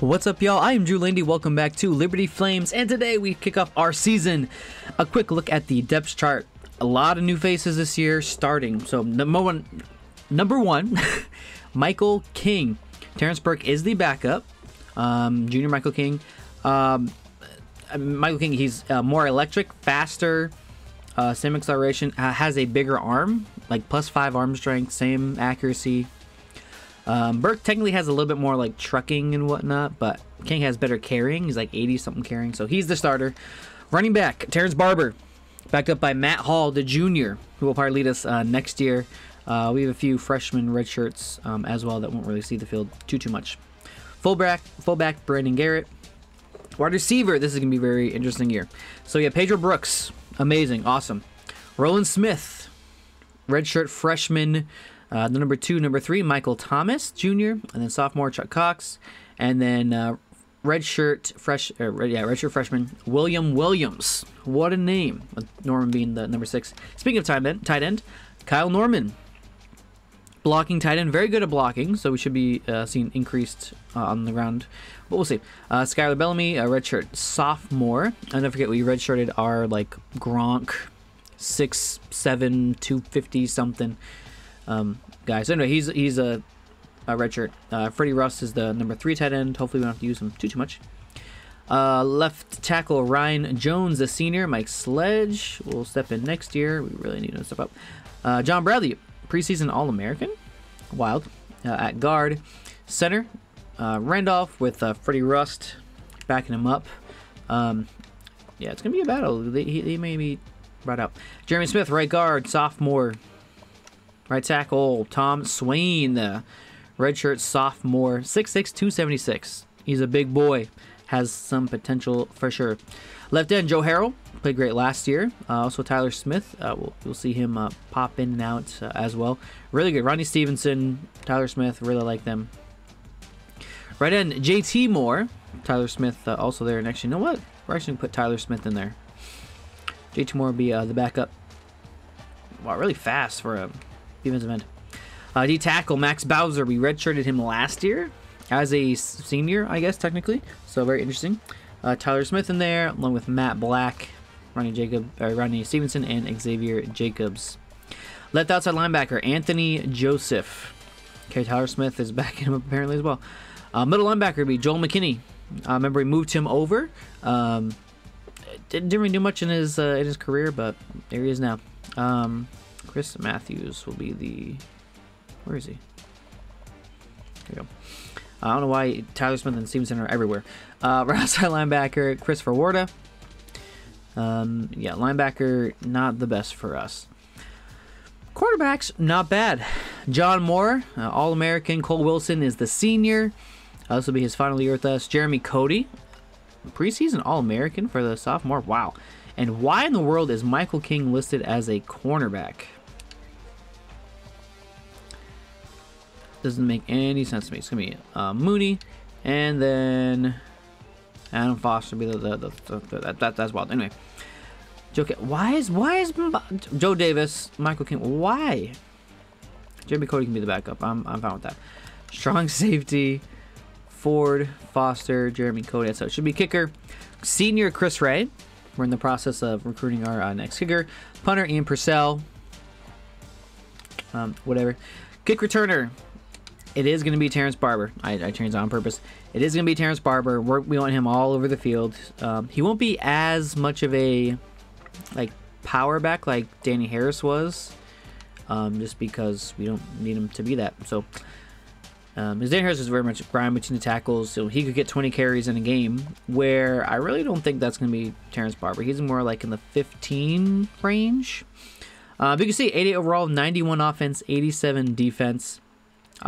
What's up, y'all? I am Drew Landy. Welcome back to Liberty Flames, and today we kick off our season. A quick look at the depth chart. A lot of new faces this year starting. So number one, Michael King. Terrence Burke is the backup. Junior Michael King. Michael King, he's more electric, faster, same acceleration, has a bigger arm, like +5 arm strength, same accuracy. Burke technically has a little bit more like trucking and whatnot, but King has better carrying. He's like 80 something carrying, so he's the starter. Running back, Terrence Barber, backed up by Matt Hall, the junior, who will probably lead us next year. We have a few freshman red shirts as well that won't really see the field too much. Fullback, Brandon Garrett. Wide receiver, this is gonna be a very interesting year. So yeah, Pedro Brooks, amazing, awesome. Roland Smith, red shirt freshman. The number 3, Michael Thomas Jr., and then sophomore Chuck Cox, and then redshirt freshman William Williams. What a name! Norman being the number 6. Speaking of tight end, Kyle Norman, blocking tight end, very good at blocking, so we should be seeing increased on the ground, but we'll see. Skylar Bellamy, a redshirt sophomore, and don't forget we redshirted our like Gronk, 6'7", 250 something. Guys, so anyway, he's a redshirt. Freddie Rust is the number 3 tight end. Hopefully we don't have to use him too much. Left tackle Ryan Jones, the senior. Mike Sledge will step in next year. We really need to step up. John Bradley, preseason All-American, wild. At guard, center Randolph with Freddie Rust backing him up. Yeah, it's gonna be a battle. They may be brought out. Jeremy Smith, right guard, sophomore. Right tackle, Tom Swain, the redshirt sophomore, 6'6", 276. He's a big boy, has some potential for sure. Left end, Joe Harrell, played great last year. Also, Tyler Smith, we'll see him pop in and out as well. Really good. Ronnie Stevenson, Tyler Smith, really like them. Right end, JT Moore, Tyler Smith also there. And actually, you know what? We're actually going to put Tyler Smith in there. JT Moore will be the backup. Wow, really fast for a... defensive end. D tackle Max Bowser. We redshirted him last year as a senior, I guess, technically. So very interesting. Tyler Smith in there, along with Matt Black, Ronnie Stevenson, and Xavier Jacobs. Left outside linebacker Anthony Joseph. Okay, Tyler Smith is backing him up apparently as well. Middle linebacker would be Joel McKinney. Remember we moved him over. Didn't really do much in his career, but there he is now. Chris Matthews will be the... Where is he? There we go. I don't know why Tyler Smith and Stevenson are everywhere. Right outside linebacker, Christopher Warda. Yeah, linebacker, not the best for us. Quarterbacks, not bad. John Moore, All-American. Cole Wilson is the senior. This will be his final year with us. Jeremy Cody, preseason All-American for the sophomore. Wow. And why in the world is Michael King listed as a cornerback? Doesn't make any sense to me. It's gonna be Mooney, and then Adam Foster be that's wild. Anyway, why is Joe Davis, Michael King? Why? Jeremy Cody can be the backup. I'm fine with that. Strong safety, Ford, Foster, Jeremy Cody. So it should be kicker, senior Chris Ray. We're in the process of recruiting our next kicker, punter Ian Purcell. Whatever, kick returner. It is going to be Terrence Barber. I changed that on purpose. It is going to be Terrence Barber. We want him all over the field. He won't be as much of a like power back like Danny Harris was, just because we don't need him to be that. So, because Danny Harris is very much grind between the tackles, so he could get 20 carries in a game. Where I really don't think that's going to be Terrence Barber. He's more like in the 15 range. But you can see 88 overall, 91 offense, 87 defense.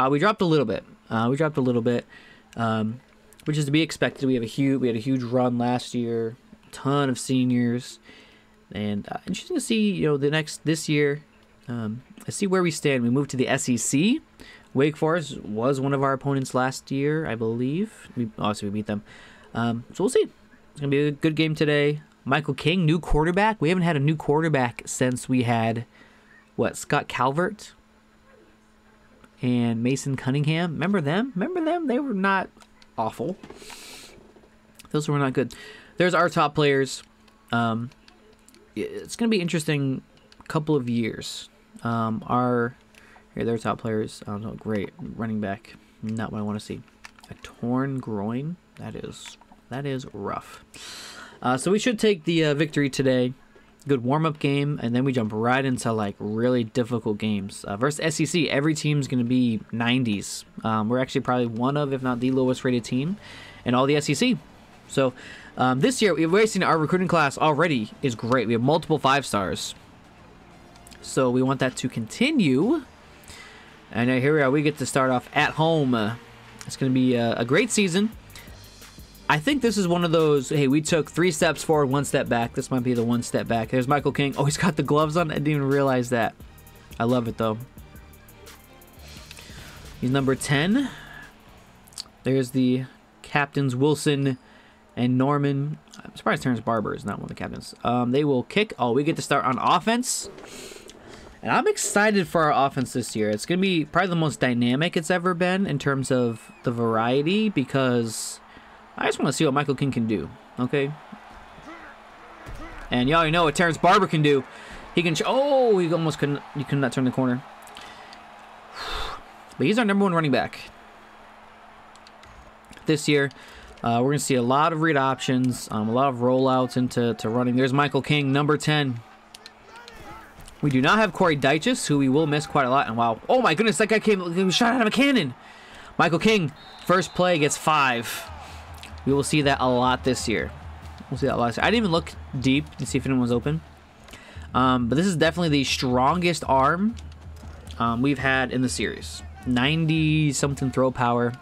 We dropped a little bit. Which is to be expected. We had a huge run last year, ton of seniors, and interesting to see, you know, this year. I see where we stand. We moved to the SEC. Wake Forest was one of our opponents last year, I believe. We beat them. So we'll see. It's gonna be a good game today. Michael King, new quarterback. We haven't had a new quarterback since we had what, Scott Calvert and Mason Cunningham. Remember them? They were not awful. Those were not good. There's our top players. It's going to be interesting couple of years. Their top players. I don't know. Great. Running back. Not what I want to see. A torn groin. That is rough. So we should take the victory today. Good warm-up game, and then we jump right into like really difficult games. Versus SEC, every team's going to be 90s. We're actually probably one of, if not the lowest rated team in all the SEC. So this year, we've already seen our recruiting class already is great. We have multiple 5-stars. So we want that to continue. And here we are. We get to start off at home. It's going to be a great season. I think this is one of those, hey, we took 3 steps forward, 1 step back. This might be the 1 step back. There's Michael King. Oh, he's got the gloves on. I didn't even realize that. I love it, though. He's number 10. There's the captains, Wilson and Norman. I'm surprised Terrence Barber is not one of the captains. They will kick. Oh, we get to start on offense. And I'm excited for our offense this year. It's going to be probably the most dynamic it's ever been in terms of the variety, because I just want to see what Michael King can do, okay? And y'all already know what Terrence Barber can do. He can... Oh, he almost couldn't... You could not turn the corner. But he's our number 1 running back. This year, we're going to see a lot of read options, a lot of rollouts into running. There's Michael King, number 10. We do not have Corey Dyches, who we will miss quite a lot. And wow. Oh, my goodness. That guy came shot out of a cannon. Michael King, first play, gets 5. We will see that a lot this year. We'll see that a lot this year. I didn't even look deep to see if anyone was open. But this is definitely the strongest arm we've had in the series. 90-something throw power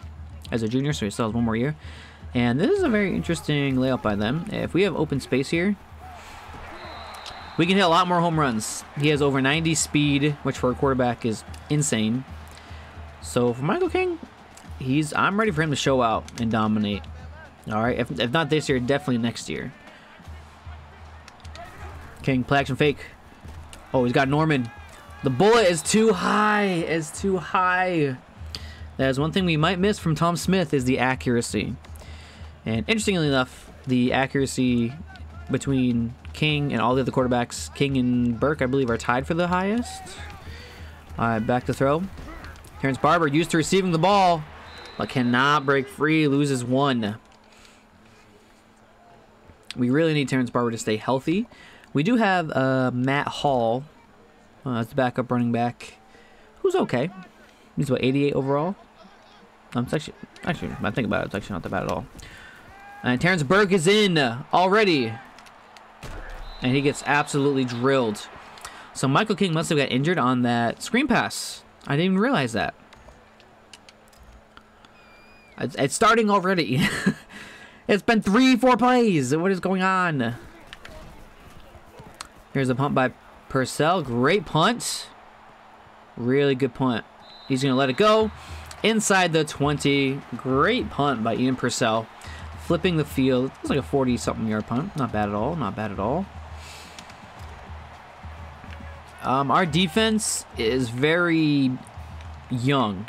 as a junior, so he still has 1 more year. And this is a very interesting layout by them. If we have open space here, we can hit a lot more home runs. He has over 90 speed, which for a quarterback is insane. So for Michael King, I'm ready for him to show out and dominate. All right, if not this year, definitely next year. King, play action fake. Oh, he's got Norman. The bullet is too high. It's too high. That is one thing we might miss from Tom Smith is the accuracy. And interestingly enough, the accuracy between King and all the other quarterbacks, King and Burke, I believe, are tied for the highest. All right, back to throw. Terrence Barber used to receiving the ball, but cannot break free, loses 1. We really need Terrence Barber to stay healthy. We do have Matt Hall as the backup running back, who's okay. He's about 88 overall. It's actually, when I think about it, it's actually not that bad at all. And Terrence Burke is in already. And he gets absolutely drilled. So Michael King must have got injured on that screen pass. I didn't even realize that. It's starting already. It's been 3-4 plays. What is going on? Here's a punt by Purcell. Great punt. Really good punt. He's going to let it go. Inside the 20. Great punt by Ian Purcell. Flipping the field. It's like a 40-something yard punt. Not bad at all. Not bad at all. Our defense is very young.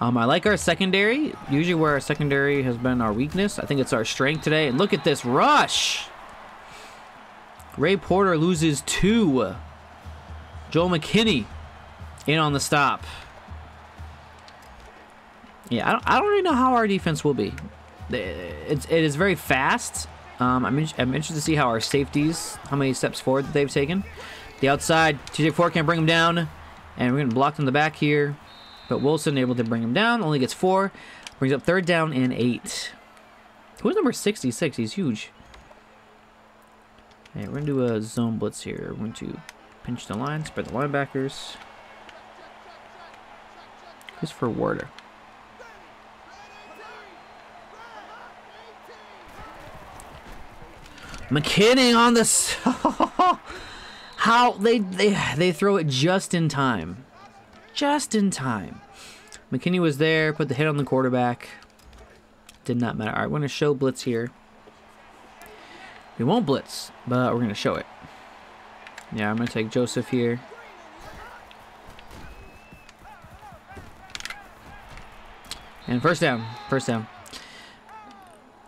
I like our secondary. Usually where our secondary has been our weakness, I think it's our strength today. And look at this rush. Ray Porter loses 2. Joel McKinney in on the stop. Yeah, I don't really know how our defense will be. It is very fast. I'm interested to see how our safeties, how many steps forward that they've taken. The outside, TJ4 can't bring him down. And we're going to block in the back here. But Wilson able to bring him down. Only gets 4. Brings up 3rd down and 8. Who's number 66? He's huge. Hey, we're going to do a zone blitz here. We're going to pinch the line, spread the linebackers. Christopher Warda. McKinney on this. How they throw it just in time. Just in time. McKinney was there, put the hit on the quarterback. Did not matter. All right, we're going to show blitz here. We won't blitz, but we're going to show it. Yeah, I'm going to take Joseph here. And first down. First down.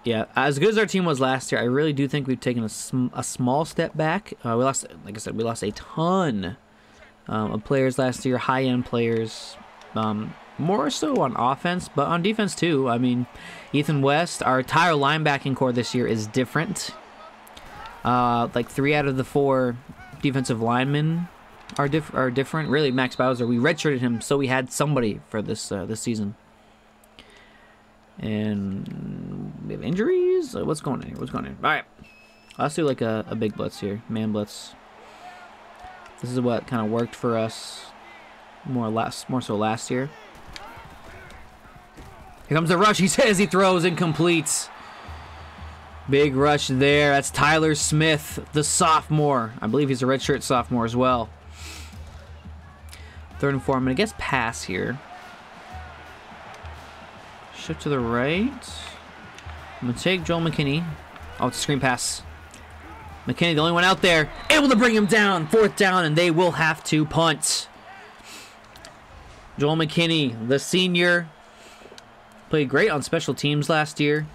Yeah, as good as our team was last year, I really do think we've taken a small step back. We lost, like I said, we lost a ton of players last year, high-end players, more so on offense, but on defense too. I mean, Ethan West, our entire linebacking core this year is different. Like 3 out of the 4 defensive linemen are different. Really, Max Bowser, we redshirted him, so we had somebody for this this season. And we have injuries? What's going on here? What's going on here? All right. Let's do like a big blitz here. Man blitz. This is what kind of worked for us more so last year. Here comes the rush. He says he throws incomplete. Big rush there. That's Tyler Smith, the sophomore. I believe he's a redshirt sophomore as well. 3rd and 4. I'm going to guess pass here. Shift to the right. I'm going to take Joel McKinney. Oh, it's a screen pass. McKinney, the only one out there. Able to bring him down. 4th down, and they will have to punt. Joel McKinney, the senior. Played great on special teams last year,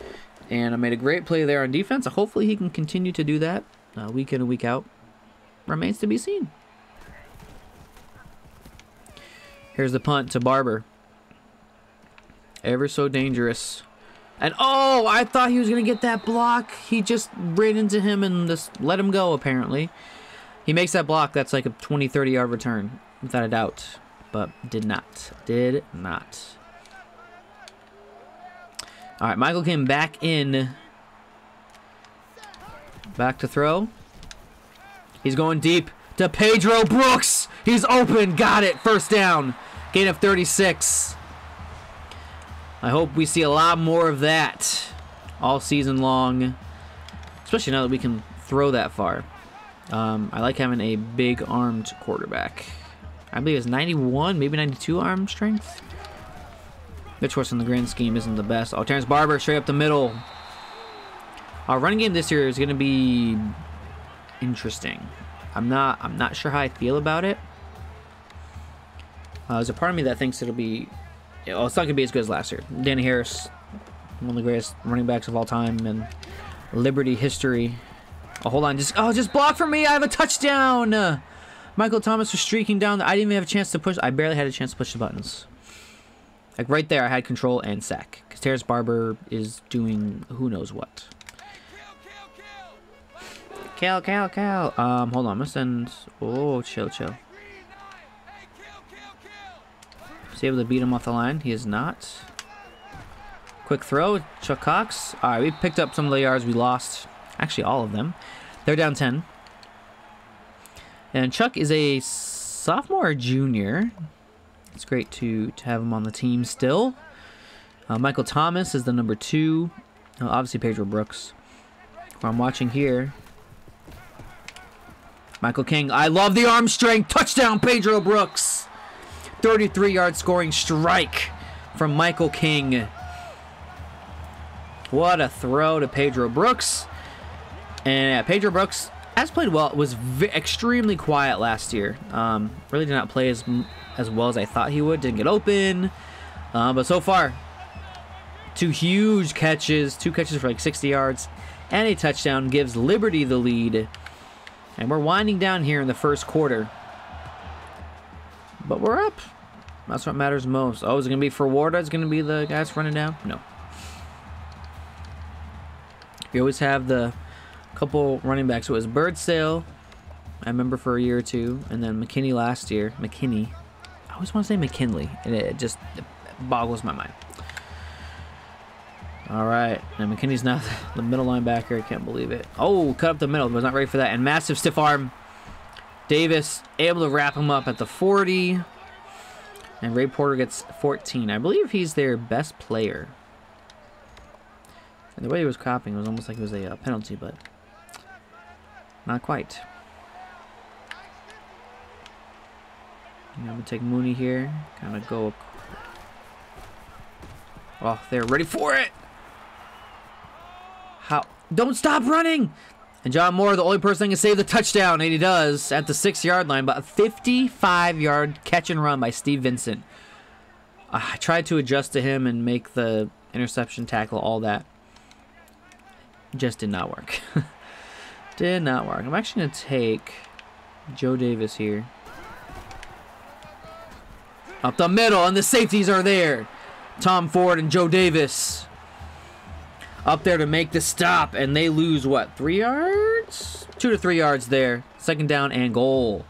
and I made a great play there on defense. Hopefully he can continue to do that week in and week out. Remains to be seen. Here's the punt to Barber. Ever so dangerous. And oh, I thought he was going to get that block. He just ran into him and just let him go, apparently. He makes that block. That's like a 20, 30-yard return, without a doubt. But did not. Did not. All right, Michael came back in. Back to throw. He's going deep to Pedro Brooks. He's open. Got it. 1st down. Gain of 36. I hope we see a lot more of that all season long, especially now that we can throw that far. I like having a big-armed quarterback. I believe it's 91, maybe 92 arm strength. Which course in the grand scheme isn't the best. Oh, Terrence Barber straight up the middle. Our running game this year is going to be interesting. I'm not sure how I feel about it. There's a part of me that thinks it'll be... Oh, it's not going to be as good as last year. Danny Harris, one of the greatest running backs of all time in Liberty history. Oh, hold on. Just block for me. I have a touchdown. Michael Thomas was streaking down. I didn't even have a chance to push. I barely had a chance to push the buttons. Like right there, I had control and sack. Because Terrence Barber is doing who knows what. Kill, kill, kill. Hold on. I'm going to send... Oh, chill, chill. Is he able to beat him off the line? He is not. Quick throw. Chuck Cox. All right, we picked up some of the yards we lost. Actually, all of them. They're down 10. And Chuck is a sophomore or junior. It's great to have him on the team still. Michael Thomas is the number 2. Obviously, Pedro Brooks. What I'm watching here. Michael King. I love the arm strength. Touchdown, Pedro Brooks. 33-yard scoring strike from Michael King. What a throw to Pedro Brooks. And Pedro Brooks has played well. It was extremely quiet last year. Really did not play as well as I thought he would. Didn't get open, but so far, 2 huge catches for like 60 yards, and a touchdown gives Liberty the lead. And we're winding down here in the 1st quarter, but we're up. That's what matters most. Oh, is it gonna be for Warda? Is it gonna be the guy that's running down? No. We always have the couple running backs. So it was Birdsale, I remember for a year or two, and then McKinney last year. McKinney. I always want to say McKinley, and it just boggles my mind. All right, and McKinney's not the middle linebacker. I can't believe it. Oh, cut up the middle. Was not ready for that. And massive stiff arm. Davis able to wrap him up at the 40. And Ray Porter gets 14. I believe he's their best player. And the way he was copying was almost like it was a penalty, but not quite. I'm going to take Mooney here. Kind of go. Oh, they're ready for it. How? Don't stop running. And John Moore, the only person that can save the touchdown. And he does at the 6-yard line. But a 55-yard catch and run by Steve Vincent. I tried to adjust to him and make the interception, tackle, all that. just did not work. Did not work. I'm actually going to take Joe Davis here. Up the middle, and the safeties are there. Tom Ford and Joe Davis up there to make the stop, and they lose, what, 3 yards? 2 to 3 yards there. Second down and goal.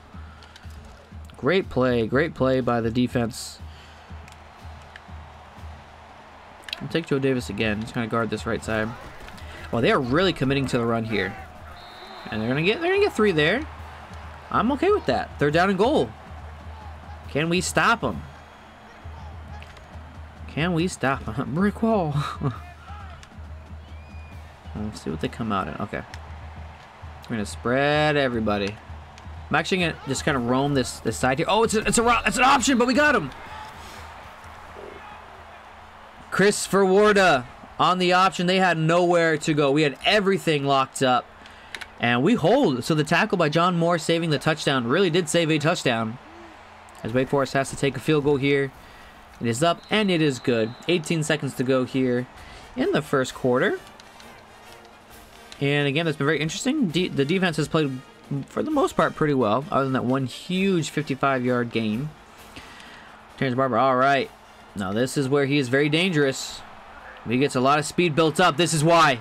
Great play by the defense. I'll take Joe Davis again. He's going to guard this right side. Well, they are really committing to the run here. And they're gonna get three there. I'm okay with that. Third down and goal. Can we stop them? Can we stop them? Brick wall. Let's see what they come out in. Okay. We're gonna spread everybody. I'm actually gonna just kind of roam this side here. Oh, it's an option, but we got him. Christopher Warda on the option. They had nowhere to go. We had everything locked up. And we hold. So the tackle by John Moore saving the touchdown really did save a touchdown. As Wake Forest has to take a field goal here. It is up and it is good. 18 seconds to go here in the first quarter. And again, that's been very interesting. The defense has played, for the most part, pretty well. Other than that one huge 55-yard gain. Terrence Barber, all right. Now this is where he is very dangerous. He gets a lot of speed built up. This is why.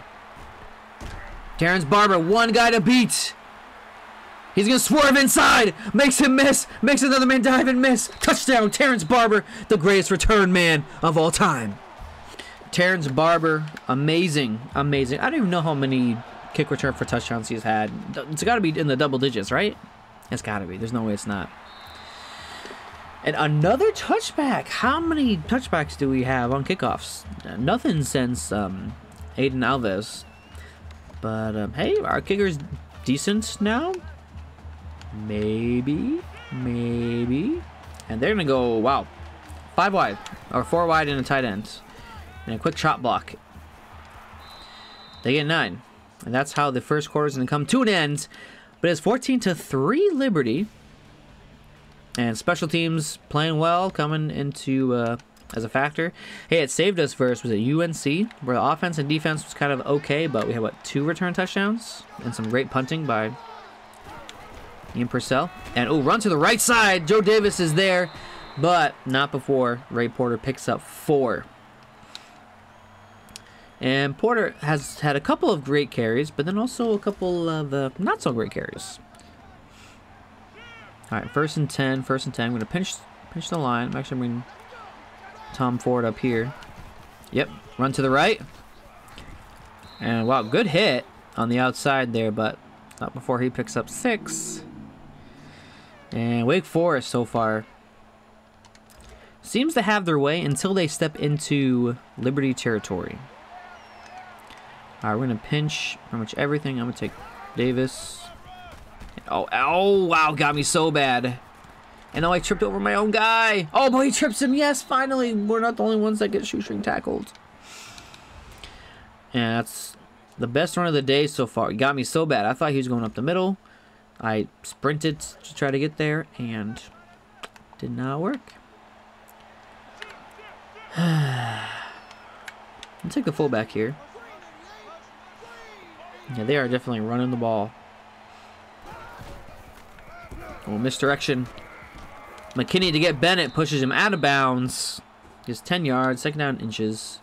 Terrence Barber, one guy to beat. He's going to swerve inside. Makes him miss. Makes another man dive and miss. Touchdown, Terrence Barber, the greatest return man of all time. Terrence Barber, amazing, amazing. I don't even know how many kick return for touchdowns he's had. It's got to be in the double digits, right? It's got to be. There's no way it's not. And another touchback. How many touchbacks do we have on kickoffs? Nothing since Aiden Alves. But, hey, our kicker's decent now. Maybe. And they're going to go, wow, 5 wide. Or 4 wide and a tight end. And a quick chop block. They get 9. And that's how the first quarter's going to come to an end. But it's 14-3 Liberty. And special teams playing well, coming into... as a factor. Hey, it saved us versus, was it UNC? Where the offense and defense was kind of okay, but we had, what, 2 return touchdowns? And some great punting by Ian Purcell. And, oh, run to the right side! Joe Davis is there, but not before Ray Porter picks up 4. And Porter has had a couple of great carries, but then also a couple of not-so-great carries. All right, first and 10. I'm going to pinch the line. I'm going to... Tom Ford up here. Yep, run to the right. And wow, good hit on the outside there, but not before he picks up 6. And Wake Forest so far seems to have their way until they step into Liberty territory. All right, we're going to pinch pretty much everything. I'm going to take Davis. Oh, wow, got me so bad. And now I tripped over my own guy. Oh, boy, he trips him. Yes, finally. We're not the only ones that get shoestring tackled. And that's the best run of the day so far. He got me so bad. I thought he was going up the middle. I sprinted to try to get there and did not work. I'll take the fullback here. Yeah, they are definitely running the ball. Oh, misdirection. McKinney to get Bennett, pushes him out of bounds. Gets 10 yards, second down inches.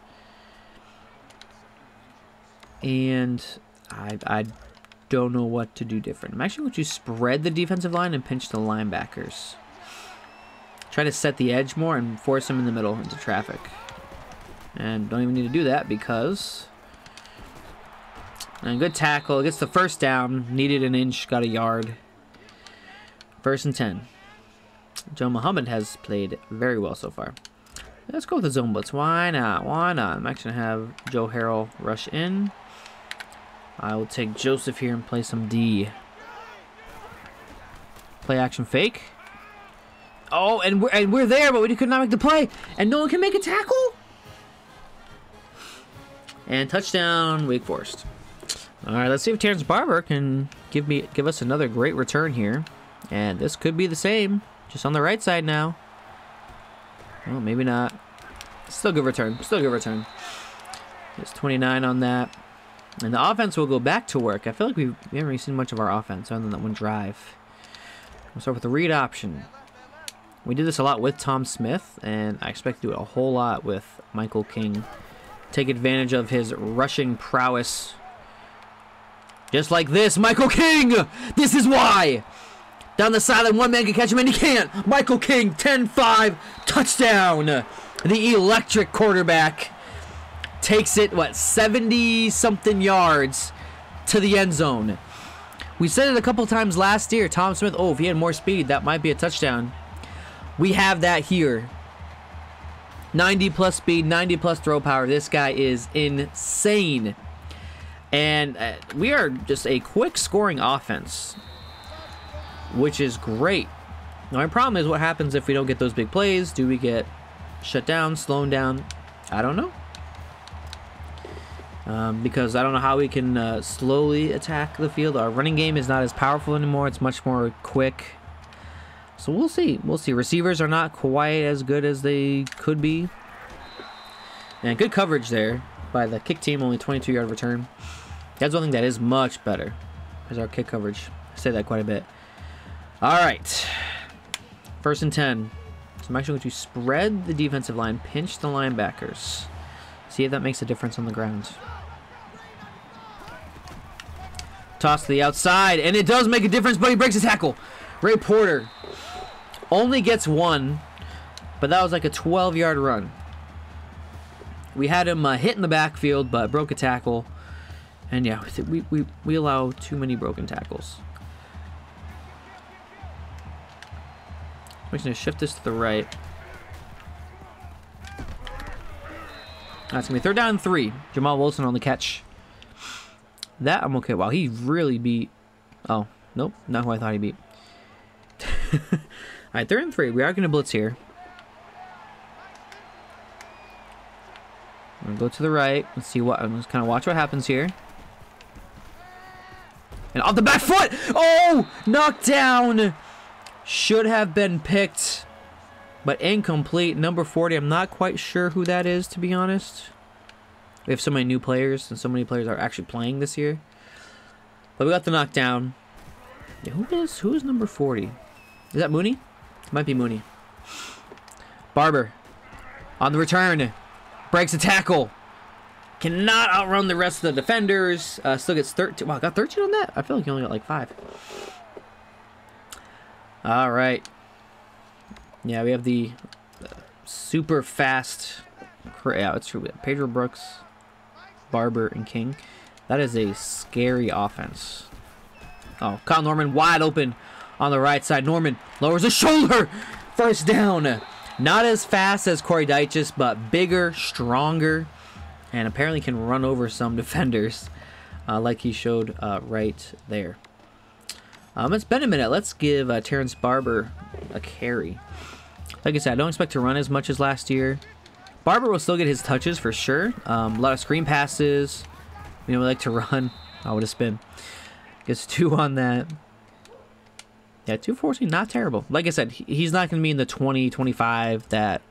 And I don't know what to do different. I'm actually going to spread the defensive line and pinch the linebackers. Try to set the edge more and force him in the middle into traffic. And don't even need to do that because... And good tackle, gets the first down. Needed an inch, got a yard. First and 10. Joe Muhammad has played very well so far. Let's go with the zone blitz. Why not? Why not? I'm actually going to have Joe Harrell rush in. I will take Joseph here and play some D. Play action fake. Oh, and we're there, but we could not make the play. And no one can make a tackle. And touchdown, Wake Forest. All right, let's see if Terrence Barber can give us another great return here. And this could be the same. Just on the right side now. Oh, maybe not. Still good return. It's 29 on that. And the offense will go back to work. I feel like we haven't really seen much of our offense other than that one drive. We'll start with the read option. We did this a lot with Tom Smith, and I expect to do it a whole lot with Michael King. Take advantage of his rushing prowess. Just like this, Michael King! This is why! Down the sideline, one man can catch him, and he can't! Michael King, 10-5, touchdown! The electric quarterback takes it, what, 70-something yards to the end zone. We said it a couple times last year, Tom Smith, oh, if he had more speed, that might be a touchdown. We have that here. 90-plus speed, 90-plus throw power. This guy is insane. And we are just a quick scoring offense, which is great. Now, my problem is what happens if we don't get those big plays. Do we get shut down, slowed down? I don't know. Because I don't know how we can slowly attack the field. Our running game is not as powerful anymore. It's much more quick. So we'll see. We'll see. Receivers are not quite as good as they could be. And good coverage there by the kick team. Only 22-yard return. That's one thing that is much better, is our kick coverage. I say that quite a bit. All right. 1st and 10. So I'm actually going to spread the defensive line, pinch the linebackers. See if that makes a difference on the ground. Toss to the outside, and it does make a difference, but he breaks his tackle. Ray Porter only gets one, but that was like a 12-yard run. We had him hit in the backfield, but broke a tackle. And yeah, we allow too many broken tackles. I'm just going to shift this to the right. That's going to be 3rd down and 3. Jamal Wilson on the catch. That I'm okay. Wow, he really beat. Oh, nope. Not who I thought he beat. Alright, 3rd and 3. We are going to blitz here. I'm going to go to the right. Let's see what. I'm just kind of watch what happens here. And off the back foot! Oh! Knocked down! Should have been picked, but incomplete. Number 40. I'm not quite sure who that is, to be honest. We have so many new players, and so many players are actually playing this year. But we got the knockdown. Who is number 40? Is that Mooney? It might be Mooney. Barber on the return. Breaks a tackle. Cannot outrun the rest of the defenders. Still gets 13. Wow, got 13 on that? I feel like he only got like 5. All right. Yeah, we have the super fast. Yeah, it's true. Pedro Brooks, Barber, and King. That is a scary offense. Oh, Kyle Norman wide open on the right side. Norman lowers his shoulder. 1st down. Not as fast as Corey Dyches, but bigger, stronger, and apparently can run over some defenders like he showed right there. It's been a minute. Let's give Terrence Barber a carry. Like I said, I don't expect to run as much as last year. Barber will still get his touches for sure. A lot of screen passes. You know, we like to run. Oh, what a spin. Gets 2 on that. Yeah, 214, not terrible. Like I said, he's not going to be in the 20, 25 that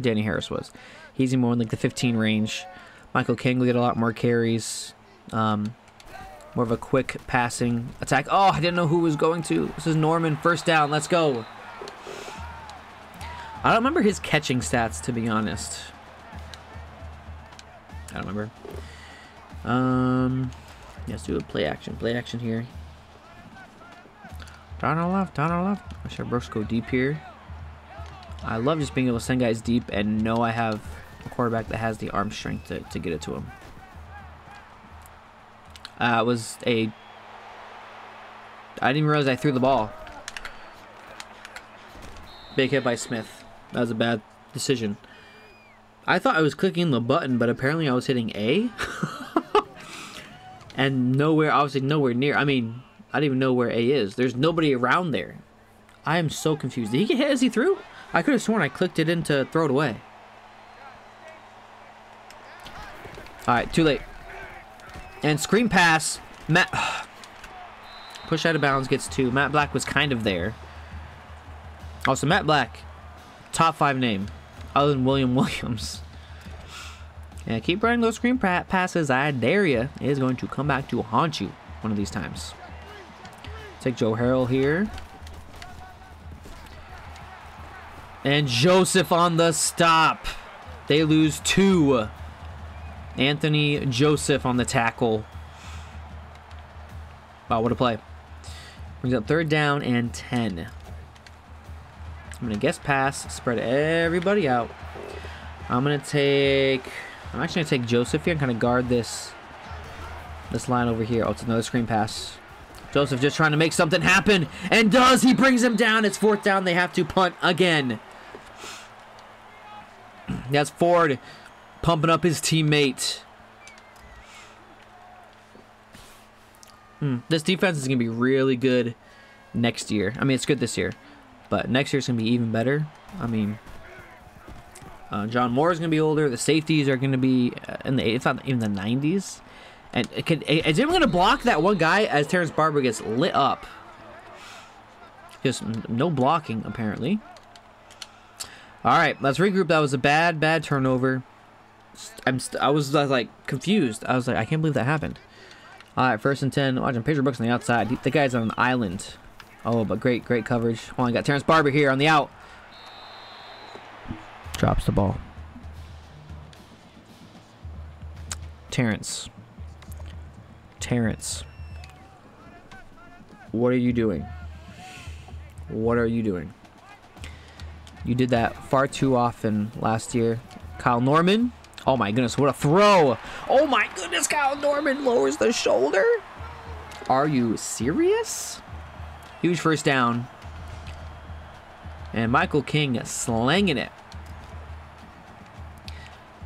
Danny Harris was. He's more in like the 15 range. Michael King will get a lot more carries. More of a quick passing attack. Oh, I didn't know who was going to. This is Norman. 1st down. Let's go. I don't remember his catching stats, to be honest. I don't remember. Let's do a play action. Play action here. Down our left. Down our left. I should Brooks go deep here. I love just being able to send guys deep and know I have a quarterback that has the arm strength to get it to him. It was a... I didn't even realize I threw the ball. Big hit by Smith. That was a bad decision. I thought I was clicking the button, but apparently I was hitting A. And nowhere, obviously nowhere near. I mean, I don't even know where A is. There's nobody around there. I am so confused. Did he get hit as he threw? I could have sworn I clicked it in to throw it away. Alright, too late. And screen pass. Matt push out of bounds, gets 2. Matt Black was kind of there. Also, Matt Black, top 5 name, other than William Williams. And keep running those screen passes. I dare you. It is going to come back to haunt you one of these times. Take Joe Harrell here. And Joseph on the stop. They lose two. Anthony Joseph on the tackle. Wow, what a play. Brings up 3rd down and 10. I'm going to guess pass. Spread everybody out. I'm actually going to take Joseph here and kind of guard this line over here. Oh, it's another screen pass. Joseph just trying to make something happen. And does. He brings him down. It's 4th down. They have to punt again. That's Ford pumping up his teammate. This defense is going to be really good next year. I mean, it's good this year. But next year's going to be even better. I mean, John Moore's going to be older. The safeties are going to be in the, it's not even the 90s. And is anyone going to block that one guy as Terrence Barber gets lit up? Just no blocking, apparently. All right, let's regroup. That was a bad turnover. I was like confused. I was like, I can't believe that happened. All right, 1st and 10. Watching Pedro Brooks on the outside. The guy's on an island. Oh, but great coverage. Well, I got Terrence Barber here on the out. Drops the ball. Terrence. What are you doing? What are you doing? You did that far too often last year. Kyle Norman. Oh my goodness, what a throw. Oh my goodness, Kyle Norman lowers the shoulder. Are you serious? Huge 1st down. And Michael King slanging it.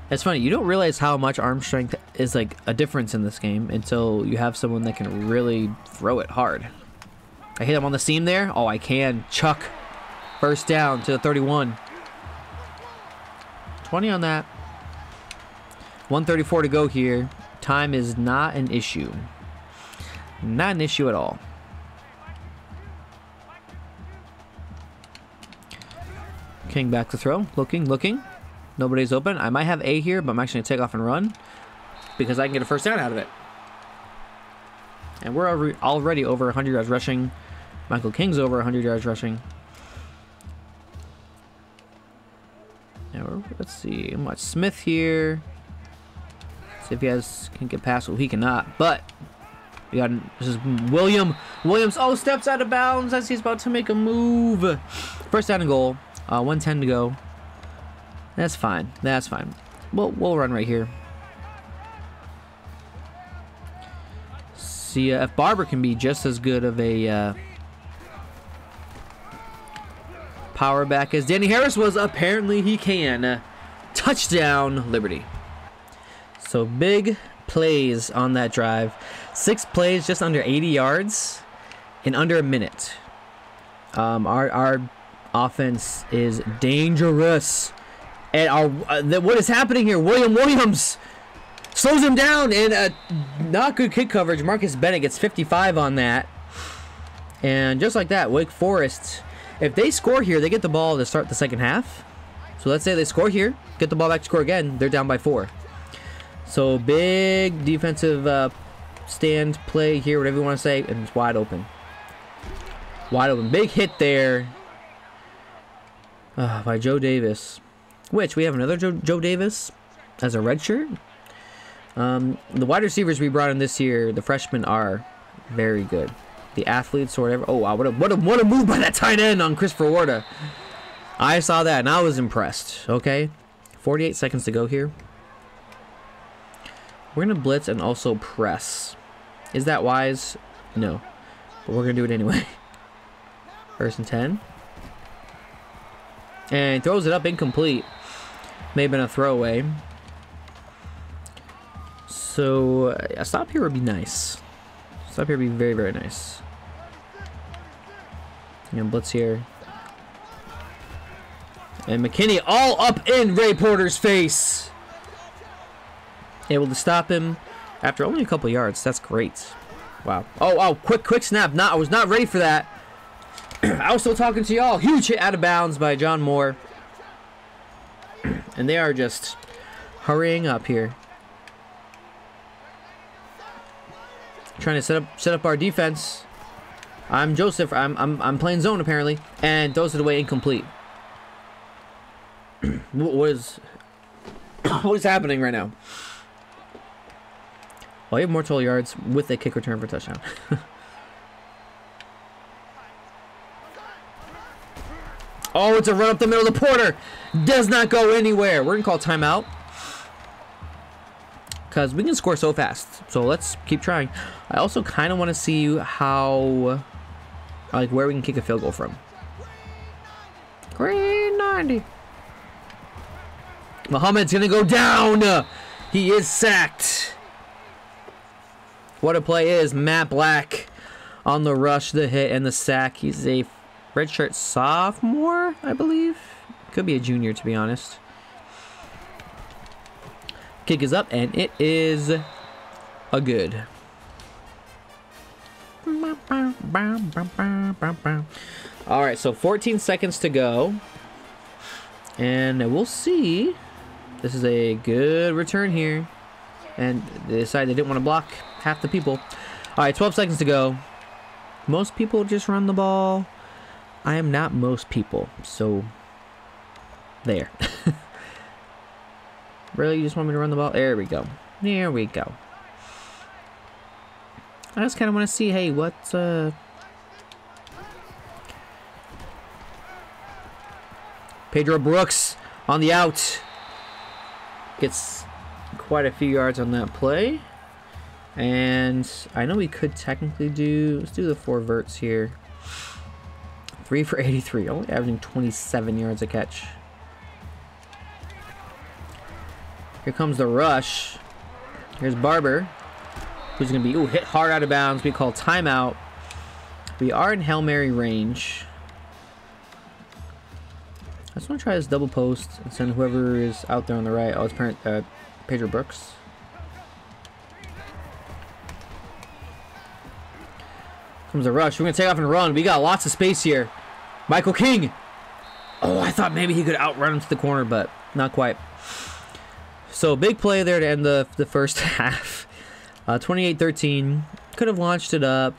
That's funny. You don't realize how much arm strength is like a difference in this game until you have someone that can really throw it hard. I hit him on the seam there. Oh, I can. Chuck. 1st down to the 31. 20 on that. 1:34 to go here. Time is not an issue. Not an issue at all. King back to throw. Looking. Nobody's open. I might have A here, but I'm actually going to take off and run because I can get a 1st down out of it. And we're already over 100 yards rushing. Michael King's over 100 yards rushing. Now, let's see. Watch Smith here. See if he can get past. Well, he cannot, but we got this is Williams. Oh, steps out of bounds as he's about to make a move. 1st down and goal. 1:10 to go. That's fine. We'll run right here. See if Barber can be just as good of a power back as Danny Harris was. Apparently he can. Touchdown, Liberty. So big plays on that drive. 6 plays, just under 80 yards in under a minute. Our offense is dangerous. And what is happening here? William Williams slows him down, and not good kick coverage. Marcus Bennett gets 55 on that. And just like that, Wake Forest, if they score here, they get the ball to start the 2nd half. So let's say they score here, get the ball back to score again. They're down by 4. So big defensive stand play here, whatever you want to say, and it's wide open. Big hit there by Joe Davis. Which we have another Joe Davis as a redshirt. The wide receivers we brought in this year, the freshmen, are very good. The athletes or whatever. Oh wow! What a move by that tight end on Christopher Warda. I saw that and I was impressed. Okay, 48 seconds to go here. We're gonna blitz and also press. Is that wise? No, but we're gonna do it anyway. 1st and 10. And throws it up incomplete. May have been a throwaway. So a stop here would be nice. Stop here would be very, very nice. And blitz here. And McKinney all up in Ray Porter's face. Able to stop him after only a couple yards. That's great. Wow. Oh, quick snap. I was not ready for that. I was still talking to y'all. Huge hit out of bounds by John Moore. And they are just Hurrying up here. Trying to set up our defense. I'm Joseph. I'm playing zone apparently, and throws it away incomplete. What is happening right now? Well, we have more total yards with a kick return for touchdown. Oh, it's a run up the middle. The Porter does not go anywhere. We're gonna call timeout because we can score so fast. So let's keep trying. I also kind of want to see how, like, where we can kick a field goal from. Green 90. Muhammad's gonna go down. He is sacked. What a play is Matt Black on the rush, the hit, and the sack. He's a redshirt sophomore, I believe. Could be a junior, to be honest. Kick is up, and it is a good. All right, so 14 seconds to go. And we'll see. This is a good return here. And they decided they didn't want to block half the people. All right, 12 seconds to go. Most people just run the ball. I am not most people, so there. Really, you just want me to run the ball? There we go. There we go. I just kind of want to see, hey, what's... Pedro Brooks on the out. Gets quite a few yards on that play. And I know we could technically do... Let's do the four verts here. 3 for 83. Only averaging 27 yards a catch. Here comes the rush. Here's Barber, who's going to be hit hard out of bounds. We call timeout. We are in Hail Mary range. I just want to try this double post and send whoever is out there on the right. Oh, it's Pedro Brooks. Comes the rush. We're going to take off and run. We got lots of space here. Michael King. Oh, I thought maybe he could outrun him to the corner, but not quite. So big play there to end the first half. 28-13. Could have launched it up.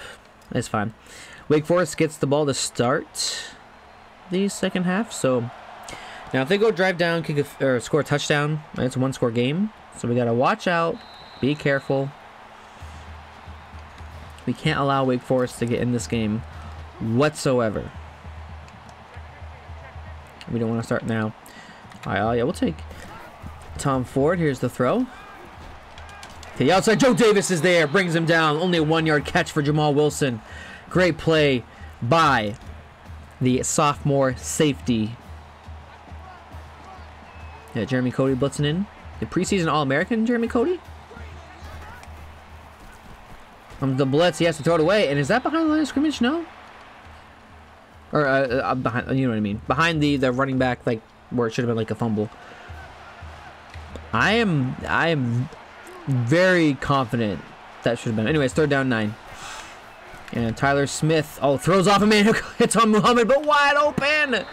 It's fine. Wake Forest gets the ball to start the second half. So now if they go drive down, kick a, or score a touchdown, it's a one-score game. So we got to watch out. Be careful. We can't allow Wake Forest to get in this game whatsoever. We don't want to start now. All right, yeah, we'll take... Tom Ford, here's the throw. To the outside, Joe Davis is there, brings him down. Only a 1-yard catch for Jamal Wilson. Great play by the sophomore safety. Yeah, Jeremy Cody blitzing in. The preseason All-American Jeremy Cody. From the blitz, he has to throw it away. And is that behind the line of scrimmage? No? Or, behind, you know what I mean. Behind the running back, like, where it should have been like a fumble. I am very confident that should have been. Anyways, third down 9. And Tyler Smith, oh, throws off a man who hits on Muhammad, but wide open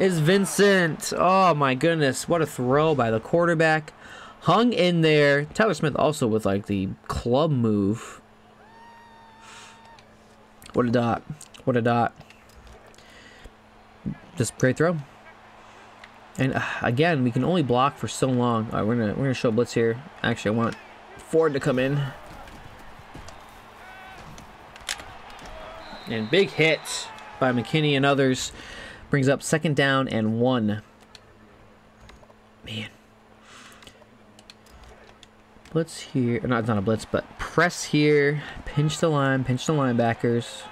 is Vincent. Oh my goodness, what a throw by the quarterback. Hung in there. Tyler Smith also with like the club move. What a dot. What a dot. Just great throw. And again, we can only block for so long. All right, we're gonna show blitz here. Actually, I want Ford to come in. And big hit by McKinney and others brings up second down and 1. Man, blitz here. No, it's not a blitz, but press here. Pinch the line. Pinch the linebackers.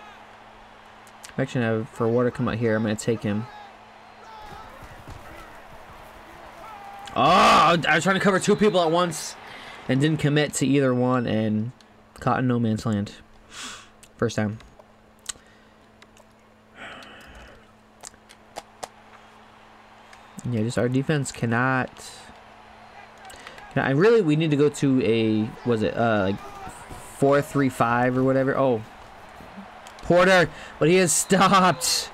Actually, no, for Warda come out here. I'm gonna take him. Oh, I was trying to cover two people at once and didn't commit to either one and caught in no man's land. First down. Yeah, just our defense cannot... Really, we need to go to a... Was it, like 4-3-5 or whatever? Oh. Porter, but he has stopped.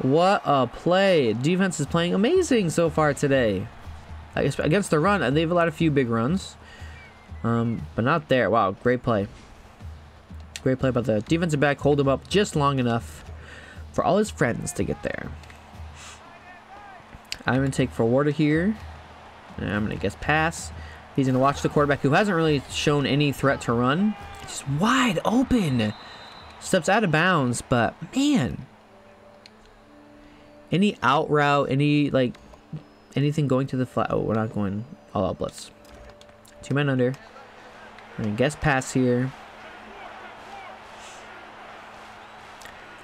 What a play. Defense is playing amazing so far today. against the run. They've allowed a few big runs, but not there. Wow, great play. Great play by the defensive back. Hold him up just long enough for all his friends to get there. I'm going to take for Warda here. And I'm going to guess pass. He's going to watch the quarterback, who hasn't really shown any threat to run. Just wide open. Steps out of bounds, but man. Any out route, any like anything going to the flat. Oh, we're not going all out blitz. 2 men under. I'm going to guess pass here.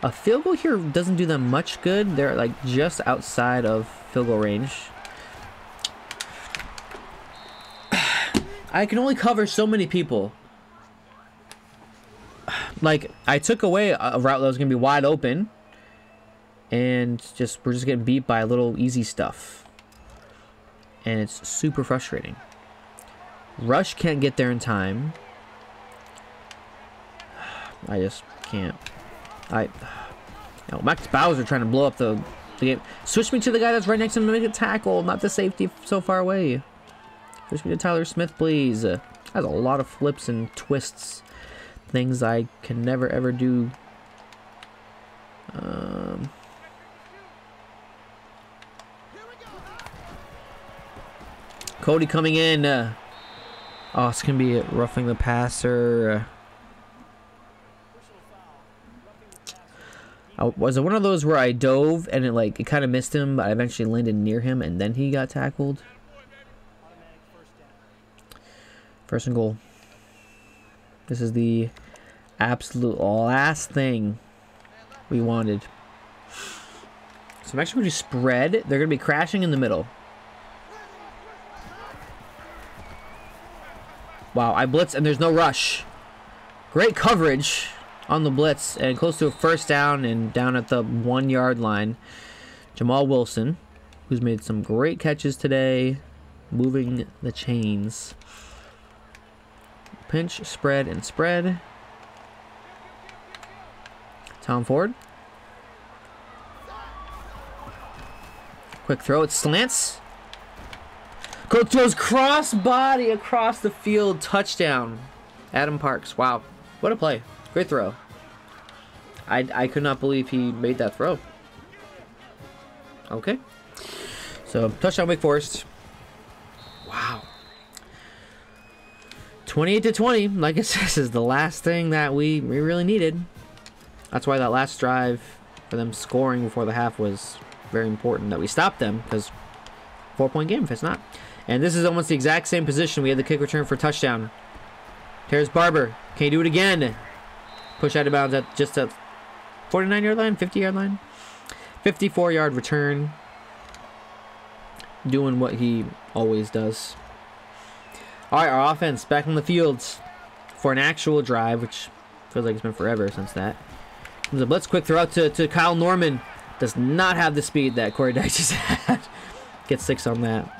A field goal here doesn't do them much good. They're like just outside of field goal range. I can only cover so many people. Like, I took away a route that was going to be wide open. And just we're just getting beat by little easy stuff. And it's super frustrating. Rush can't get there in time. I just can't. No, Max Bowser trying to blow up the game. Switch me to the guy that's right next to him to make a tackle, not the safety so far away. Switch me to Tyler Smith, please. That's a lot of flips and twists. Things I can never, ever do. Cody coming in. Oh, it's going to be roughing the passer. Was it one of those where I dove and it kind of missed him, but I eventually landed near him and then he got tackled? First and goal. This is the absolute last thing we wanted. So I'm actually going to spread. They're going to be crashing in the middle. Wow, I blitz and there's no rush. Great coverage on the blitz, and close to a first down, and down at the 1 yard line. Jamal Wilson, who's made some great catches today, moving the chains. Pinch, spread, and spread. Tom Ford. Quick throw, it slants. Coach throws cross body across the field, touchdown. Adam Parks, wow, what a play. Great throw. I could not believe he made that throw. Okay. So, touchdown Wake Forest. Wow. 28-20. Like I said, this is the last thing that we really needed. That's why that last drive for them scoring before the half was very important, that we stopped them, because 4-point game if it's not. And this is almost the exact same position. We had the kick return for touchdown. Terrence Barber. Can you do it again? Push out of bounds at just a 49-yard line, 50-yard line. 54-yard return. Doing what he always does. All right, our offense back on the fields for an actual drive, which feels like it's been forever since that. Comes a blitz, quick throw out to Kyle Norman. Does not have the speed that Corey Dyches had. Gets 6 on that.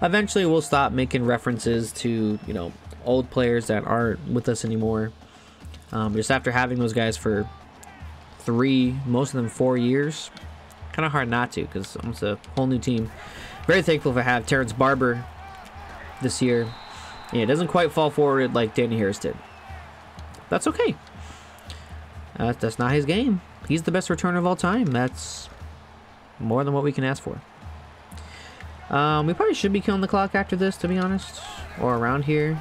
Eventually, we'll stop making references to, you know, old players that aren't with us anymore. Just after having those guys for 3, most of them 4 years, kind of hard not to, because it's almost a whole new team. Very thankful to have Terrence Barber this year. Yeah, it doesn't quite fall forward like Danny Harris did. That's okay. That's not his game. He's the best returner of all time. That's more than what we can ask for. We probably should be killing the clock after this, to be honest, or around here.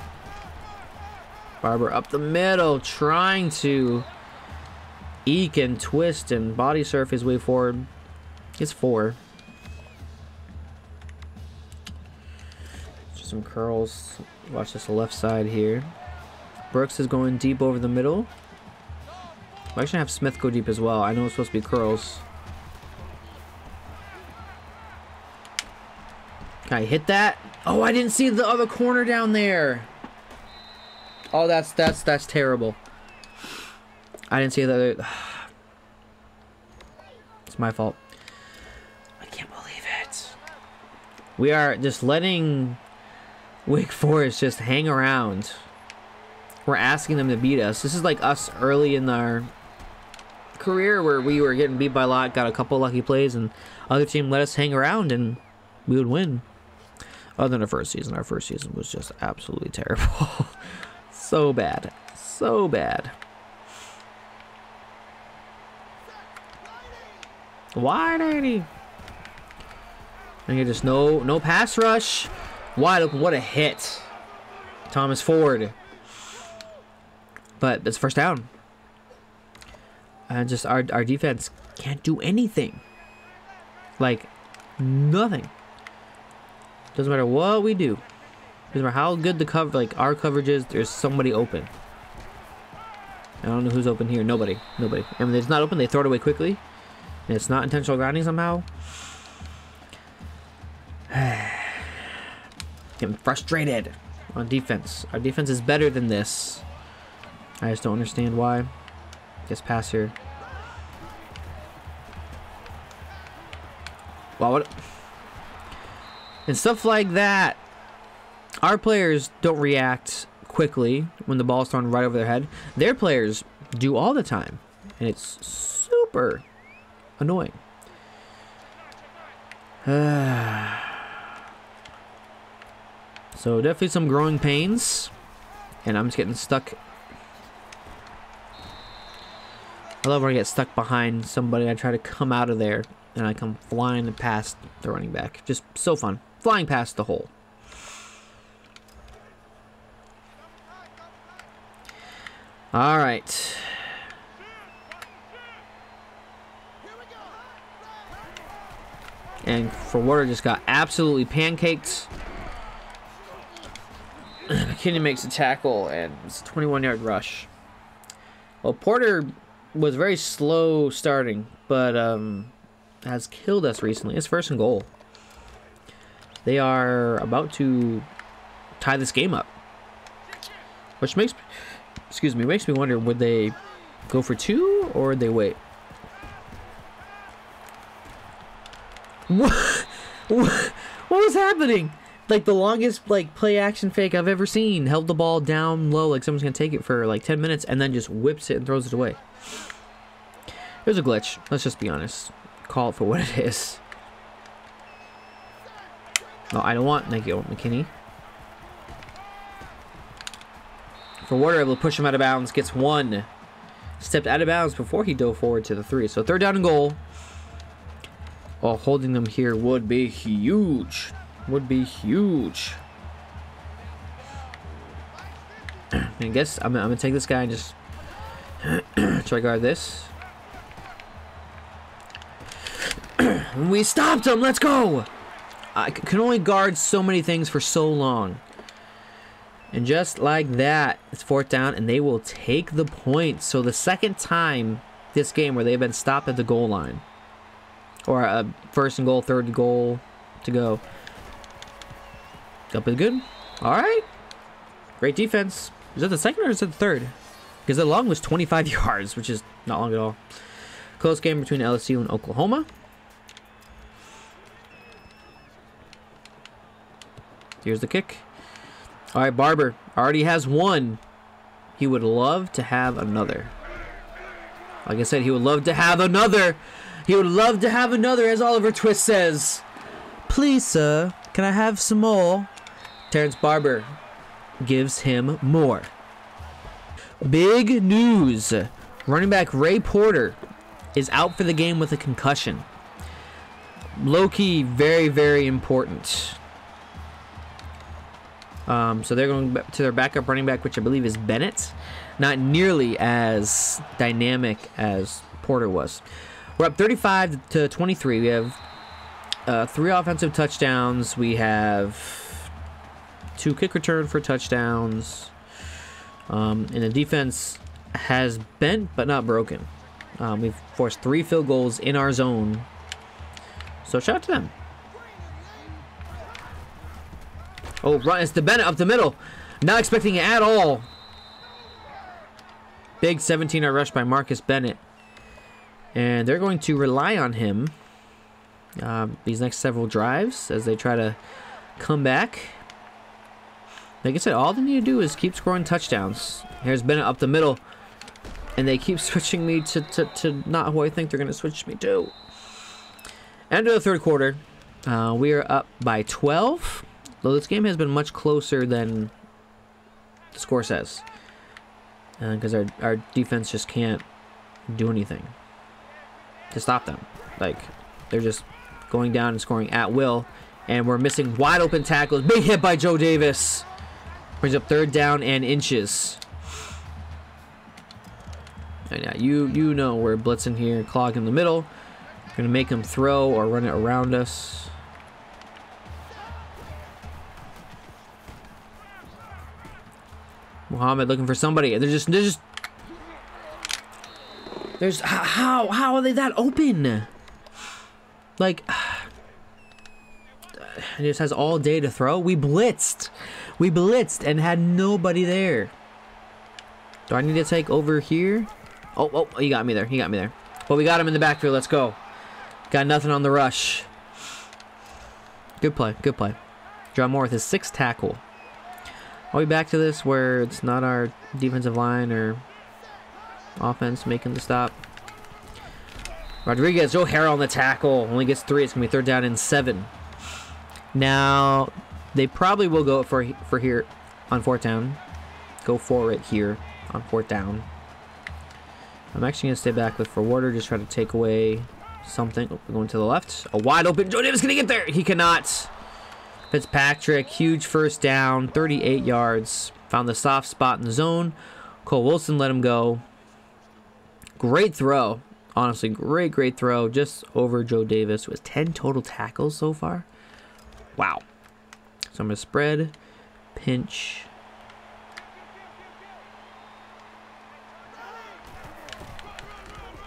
Barber up the middle, trying to eke and twist and body surf his way forward. It's 4. Just some curls. Watch this left side here. Brooks is going deep over the middle. I'm actually gonna have Smith go deep as well. I know it's supposed to be curls. Can I hit that? Oh, I didn't see the other corner down there. Oh, that's terrible. I didn't see the other. It's my fault. I can't believe it. We are just letting Wake Forest just hang around. We're asking them to beat us. This is like us early in our career where we were getting beat by a lot, got a couple lucky plays, and other team let us hang around and we would win. Other than our first season. Our first season was just absolutely terrible. So bad. So bad. Wide 80. And you just no pass rush. Wide open. What a hit. Thomas Ford. But it's first down. And just our defense can't do anything. Like, nothing. Doesn't matter what we do. Doesn't matter how good the cover, like our coverage is, there's somebody open. I don't know who's open here. Nobody. Nobody. And when it's not open, they throw it away quickly. And it's not intentional grounding somehow. Getting frustrated on defense. Our defense is better than this. I just don't understand why. Just pass here. Wow, what? And stuff like that. Our players don't react quickly when the ball's thrown right over their head. Their players do all the time. And it's super annoying. So definitely some growing pains. And I'm just getting stuck. I love when I get stuck behind somebody. I try to come out of there. And I come flying past the running back. Just so fun. Flying past the hole. All right. And for Warda just got absolutely pancaked. McKinney makes a tackle and it's a 21-yard rush. Well, Porter was very slow starting, but has killed us recently. It's first and goal. They are about to tie this game up, which makes, excuse me, makes me wonder, would they go for two or would they wait? What was happening? Like the longest like play action fake I've ever seen. Held the ball down low like someone's gonna take it for like 10 minutes and then just whips it and throws it away. It was a glitch. Let's just be honest. Call it for what it is. No, I don't want Joel McKinney. For Warda, able to push him out of bounds, gets one. Stepped out of bounds before he dove forward to the three. So third down and goal. Oh, holding them here would be huge. Would be huge. I guess I'm gonna take this guy and just try to guard this. We stopped him. Let's go. I can only guard so many things for so long. And just like that, it's fourth down, and they will take the point. So the second time this game where they've been stopped at the goal line. Or a first and goal, third goal to go. Up is good. All right. Great defense. Is that the second or is that the third? Because the long was 25 yards, which is not long at all. Close game between LSU and Oklahoma. Here's the kick. All right, Barber already has one. He would love to have another. Like I said, he would love to have another. He would love to have another, as Oliver Twist says. Please, sir, can I have some more? Terrence Barber gives him more. Big news. Running back Ray Porter is out for the game with a concussion. Low-key, very, very important. So they're going to their backup running back, which I believe is Bennett. Not nearly as dynamic as Porter was. We're up 35-23. We have 3 offensive touchdowns. We have 2 kick return for touchdowns. And the defense has bent but not broken. We've forced 3 field goals in our zone. So shout out to them. Oh, run. It's the Bennett up the middle. Not expecting it at all. Big 17-yard rush by Marcus Bennett. And they're going to rely on him these next several drives as they try to come back. Like I said, all they need to do is keep scoring touchdowns. Here's Bennett up the middle. And they keep switching me to not who I think they're going to switch me to. End of the third quarter. We are up by 12. though this game has been much closer than the score says, because our defense just can't do anything to stop them. Like, they're just going down and scoring at will, and we're missing wide open tackles. Big hit by Joe Davis. Brings up third down and inches. And yeah, you know we're blitzing here, clogging the middle. We're gonna make him throw or run it around us. Muhammad looking for somebody. There's how are they that open? Like, he just has all day to throw. We blitzed and had nobody there. Do I need to take over here? Oh, he got me there. But we got him in the backfield. Let's go. Got nothing on the rush. Good play. Good play. John Moore with his 6th tackle. Are we back to this where it's not our defensive line or offense making the stop? Rodriguez, Joe Harrell on the tackle. Only gets 3. It's going to be third down and 7. Now, they probably will go for here on fourth down. Go for it here on fourth down. I'm actually going to stay back with for Warder. Just try to take away something. Oh, we're going to the left. A wide open. Joe Davis going to get there. He cannot. Fitzpatrick, huge first down. 38 yards. Found the soft spot in the zone. Cole Wilson let him go. Great throw. Honestly, great throw just over Joe Davis with 10 total tackles so far. Wow. So I'm going to spread, pinch.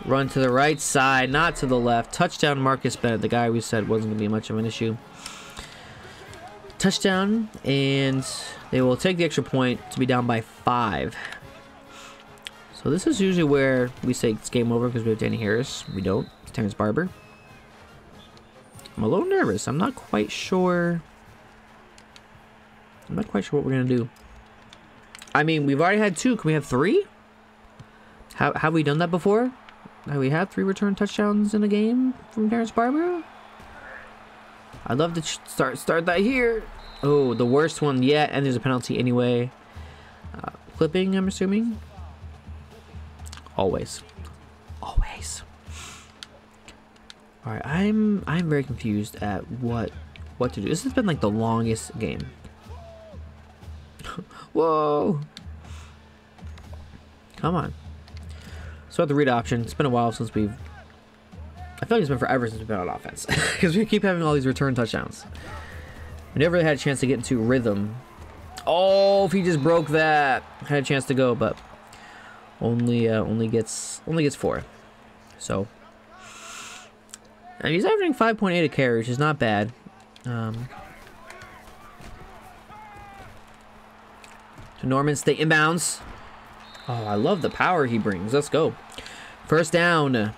Run to the right side, not to the left. Touchdown, Marcus Bennett, the guy we said wasn't going to be much of an issue. Touchdown, and they will take the extra point to be down by 5. So this is usually where we say it's game over because we have Danny Harris. We don't. It's Terrence Barber. I'm a little nervous. I'm not quite sure. I'm not quite sure what we're going to do. I mean, we've already had 2. Can we have 3? Have we done that before? Have we had 3 return touchdowns in a game from Terrence Barber? I'd love to start that here. Oh, the worst one yet. And there's a penalty anyway. Clipping, I'm assuming. Always. All right, I'm very confused at what to do. This has been like the longest game. Whoa! Come on. So at the read option, it's been a while since we've. I feel like it's been forever since we've been on offense because we keep having all these return touchdowns. We never really had a chance to get into rhythm. Oh, if he just broke that, had a chance to go, but. Only gets 4, so and he's averaging 5.8 a carry, which is not bad. To Norman, stay inbounds. Oh, I love the power he brings. Let's go. First down, and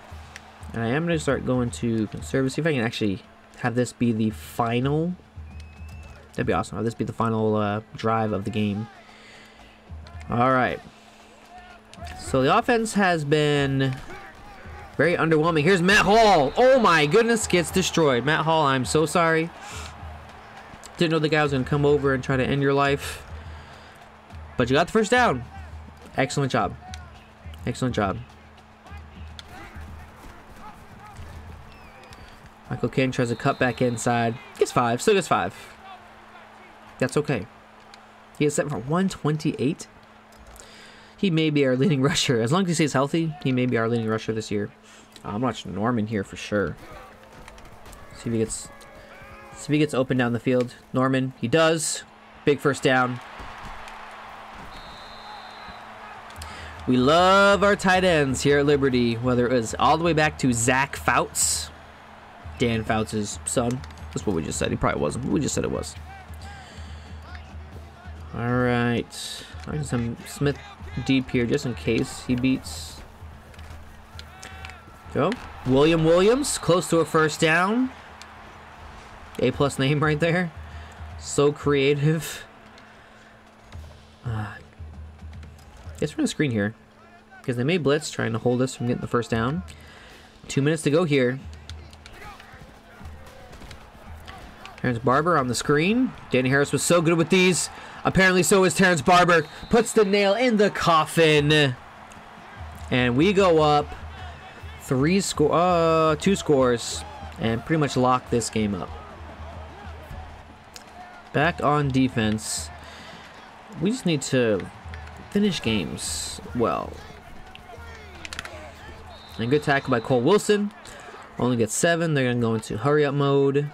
I am gonna start going to conserve. See if I can actually have this be the final. That'd be awesome. Have this be the final drive of the game. All right. So the offense has been very underwhelming. Here's Matt Hall. Oh my goodness, gets destroyed. Matt Hall, I'm so sorry. Didn't know the guy was going to come over and try to end your life. But you got the first down. Excellent job. Excellent job. Michael King tries to cut back inside. Gets 5. Still gets 5. That's okay. He is set for 128. He may be our leading rusher. As long as he stays healthy, he may be our leading rusher this year. I'm watching Norman here for sure. See if he gets open down the field. Norman, he does. Big first down. We love our tight ends here at Liberty, whether it was all the way back to Zach Fouts, Dan Fouts' son. That's what we just said. He probably wasn't, but we just said it was. All right. I'm going to send Smith deep here just in case he beats. Go. William Williams, close to a first down. A+ name right there. So creative. Guess we're going to screen here. Because they may blitz, trying to hold us from getting the first down. 2 minutes to go here. Terrence Barber on the screen. Danny Harris was so good with these. Apparently so is Terrence Barber. Puts the nail in the coffin. And we go up two scores and pretty much lock this game up. Back on defense. We just need to finish games well. And good tackle by Cole Wilson. Only gets 7. They're going to go into hurry up mode.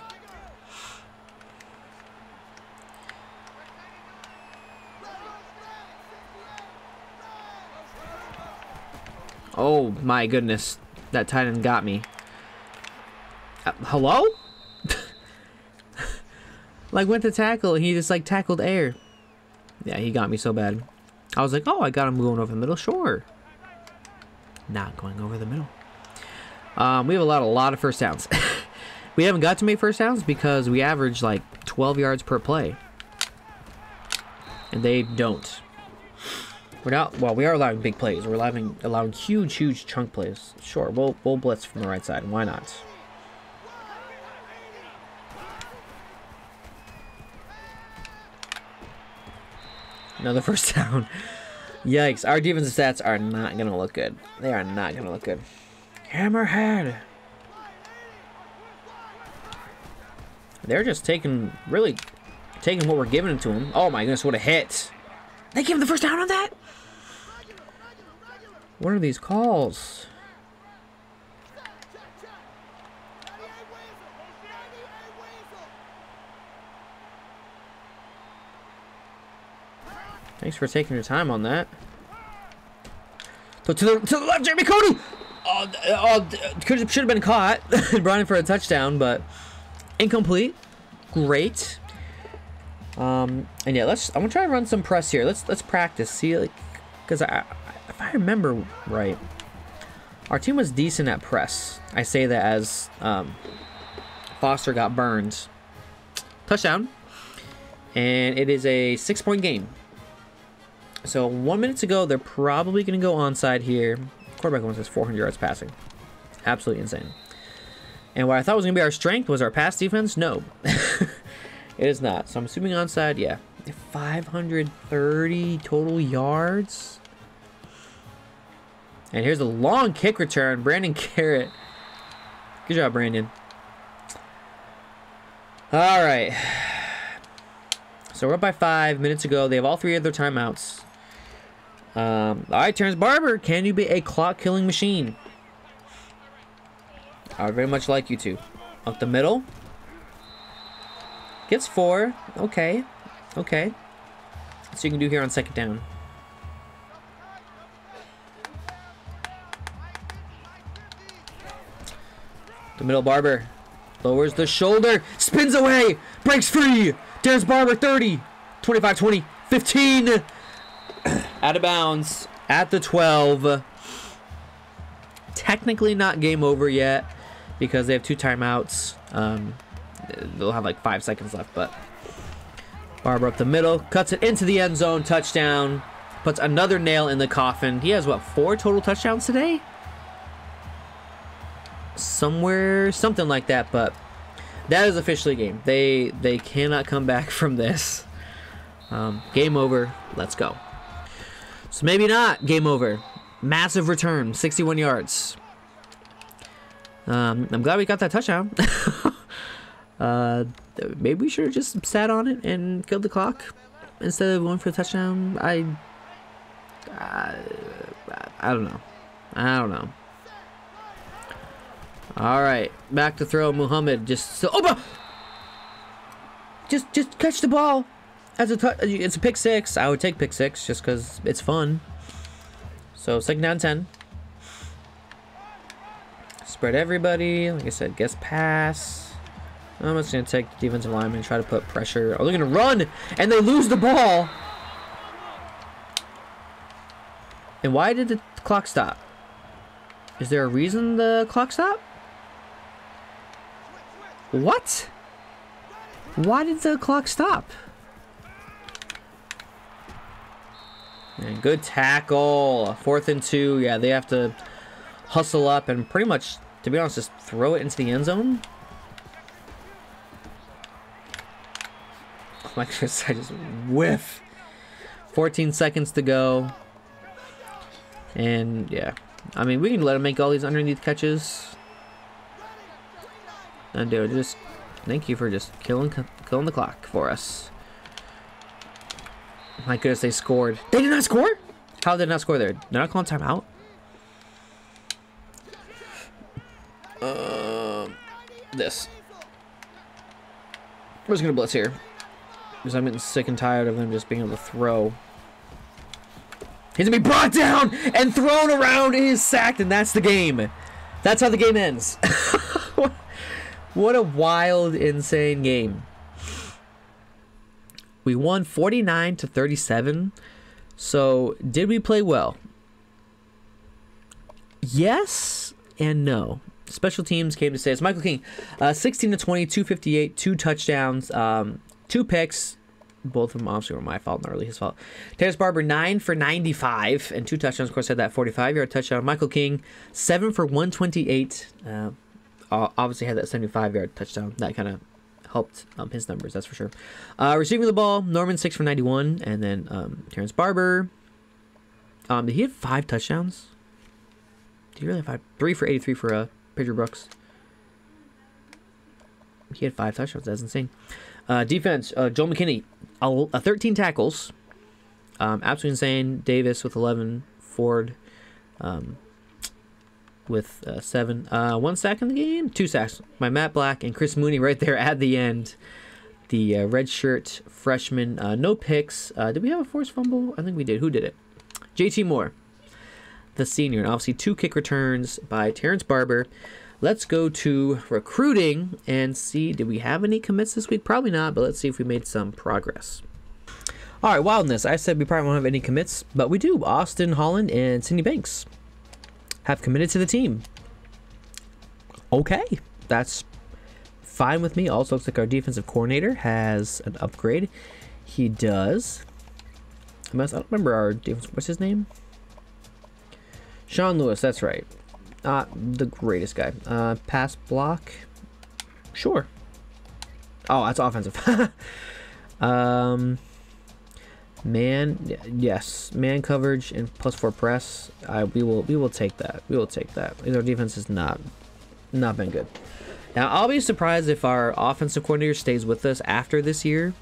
Oh my goodness. That tight end got me. Hello? Like went to tackle and he just like tackled air. Yeah, he got me so bad. I was like, oh, I got him going over the middle. Sure. Not going over the middle. We have a lot of first downs. We haven't got to make first downs because we average like 12 yards per play. And they don't. We're not, well, we are allowing big plays. We're allowing huge chunk plays. Sure, we'll blitz from the right side. Why not? Another first down. Yikes. Our defensive stats are not going to look good. They are not going to look good. Hammerhead. They're just taking, really taking what we're giving to them. Oh my goodness, what a hit. They gave him the first down on that? What are these calls? Thanks for taking your time on that. So to the left, Jeremy Cody! Should have been caught. Brought in for a touchdown, but incomplete. Great. And yeah, I'm gonna try and run some press here. Let's practice. See, like, because if I remember right, our team was decent at press. I say that as Foster got burned. Touchdown, and it is a 6-point game. So 1 minute to go. They're probably going to go onside here. Quarterback once has 400 yards passing. Absolutely insane. And what I thought was going to be our strength was our pass defense. No. It is not. So I'm assuming onside. Yeah. 530 total yards. And here's a long kick return. Brandon Garrett. Good job, Brandon. All right. So we're up by 5 minutes ago. They have all 3 of their timeouts. All right, Terrence Barber, can you be a clock-killing machine? I would very much like you to. Up the middle. Gets 4. Okay. Okay. So you can do here on 2nd down. The middle, Barber. Lowers the shoulder. Spins away. Breaks free. Terrence Barber, 30. 25, 20, 15. Out of bounds at the 12. Technically not game over yet because they have 2 timeouts. They'll have like 5 seconds left, but Barber up the middle, cuts it into the end zone, touchdown, puts another nail in the coffin. He has what, 4 total touchdowns today? Somewhere, something like that, but that is officially game. They cannot come back from this. Game over. Let's go. So maybe not game over. Massive return, 61 yards. I'm glad we got that touchdown. Maybe we should have just sat on it and killed the clock instead of going for a touchdown. I don't know. I don't know. All right, back to throw. Muhammad just so. Oh, just catch the ball. It's a pick 6. I would take pick 6 just because it's fun. So 2nd down 10. Spread everybody. Like I said, guess pass. I'm just going to take the defensive lineman and try to put pressure. Oh, they're going to run, and they lose the ball. And why did the clock stop? Is there a reason the clock stopped? What? Why did the clock stop? And good tackle. 4th and 2. Yeah, they have to hustle up and pretty much, to be honest, just throw it into the end zone. I just whiff. 14 seconds to go. And yeah, I mean, we can let him make all these underneath catches. And dude, just thank you for just killing the clock for us. My goodness, they scored. They did not score? How did they not score there? They're not calling timeout? This. We're just gonna blitz here, because I'm getting sick and tired of him just being able to throw. He's gonna be brought down and thrown around. He is sacked, and that's the game. That's how the game ends. What a wild, insane game. We won 49-37. So, did we play well? Yes and no. Special teams came to save us. Michael King, 16 to 20, 258, 2 touchdowns, 2 picks. Both of them obviously were my fault, not really his fault. Terrence Barber, 9 for 95 and 2 touchdowns. Of course, had that 45-yard touchdown. Michael King, 7 for 128. Obviously had that 75-yard touchdown. That kind of helped his numbers, that's for sure. Receiving the ball, Norman, 6 for 91. And then Terrence Barber. Did he have 5 touchdowns? Did he really have 5? 3 for 83 for Pedro Brooks. He had 5 touchdowns. That's insane. Defense, Joel McKinney, 13 tackles. Absolutely insane. Davis with 11. Ford with 7. 1 sack in the game. 2 sacks by Matt Black and Chris Mooney right there at the end. The redshirt freshman. No picks. Did we have a forced fumble? I think we did. Who did it? JT Moore, the senior. And obviously 2 kick returns by Terrence Barber. Let's go to recruiting and see, did we have any commits this week? Probably not, but let's see if we made some progress. All right, wildness. I said we probably won't have any commits, but we do. Austin Holland and Sydney Banks have committed to the team. Okay, that's fine with me. Also, looks like our defensive coordinator has an upgrade. He does. I don't remember our defense. What's his name? Sean Lewis, that's right. Not the greatest guy. Pass block. Sure. Oh, that's offensive. Man, yes. Man coverage and +4 press. We will take that. We will take that. Our defense has not been good. Now, I'll be surprised if our offensive coordinator stays with us after this year.